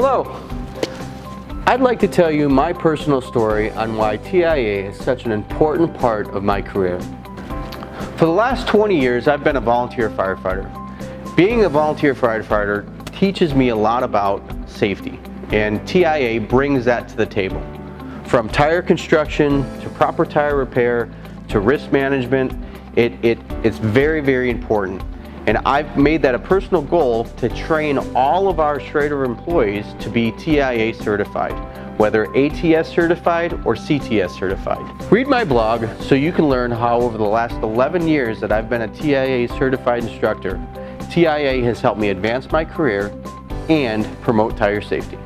Hello, I'd like to tell you my personal story on why TIA is such an important part of my career. For the last 20 years, I've been a volunteer firefighter. Being a volunteer firefighter teaches me a lot about safety, and TIA brings that to the table. From tire construction to proper tire repair to risk management, it's very, very important. And I've made that a personal goal to train all of our Schrader employees to be TIA certified, whether ATS certified or CTS certified. Read my blog so you can learn how over the last 11 years that I've been a TIA certified instructor, TIA has helped me advance my career and promote tire safety.